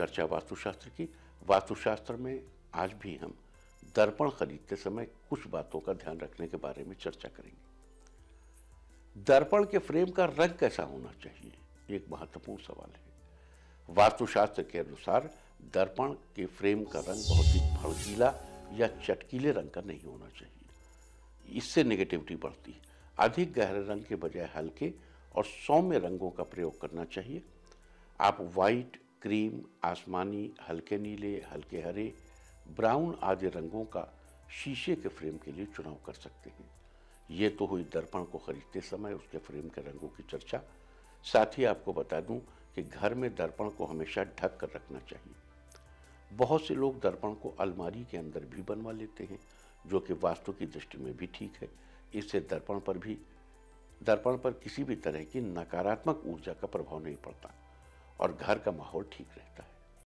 चर्चा वास्तुशास्त्र की। वास्तुशास्त्र में आज भी हम दर्पण खरीदते समय कुछ बातों का ध्यान रखने के बारे में चर्चा करेंगे। दर्पण के फ्रेम का रंग कैसा होना चाहिए, एक महत्वपूर्ण सवाल है। वास्तुशास्त्र के अनुसार दर्पण के फ्रेम का रंग बहुत ही भड़कीला या चटकीले रंग का नहीं होना चाहिए, इससे नेगेटिविटी बढ़ती है। अधिक गहरे रंग के बजाय हल्के और सौम्य रंगों का प्रयोग करना चाहिए। आप वाइट, क्रीम, आसमानी, हल्के नीले, हल्के हरे, ब्राउन आदि रंगों का शीशे के फ्रेम के लिए चुनाव कर सकते हैं। ये तो हुई दर्पण को खरीदते समय उसके फ्रेम के रंगों की चर्चा। साथ ही आपको बता दूं कि घर में दर्पण को हमेशा ढक कर रखना चाहिए। बहुत से लोग दर्पण को अलमारी के अंदर भी बनवा लेते हैं, जो कि वास्तु की दृष्टि में भी ठीक है। इससे दर्पण पर किसी भी तरह की नकारात्मक ऊर्जा का प्रभाव नहीं पड़ता और घर का माहौल ठीक रहता है।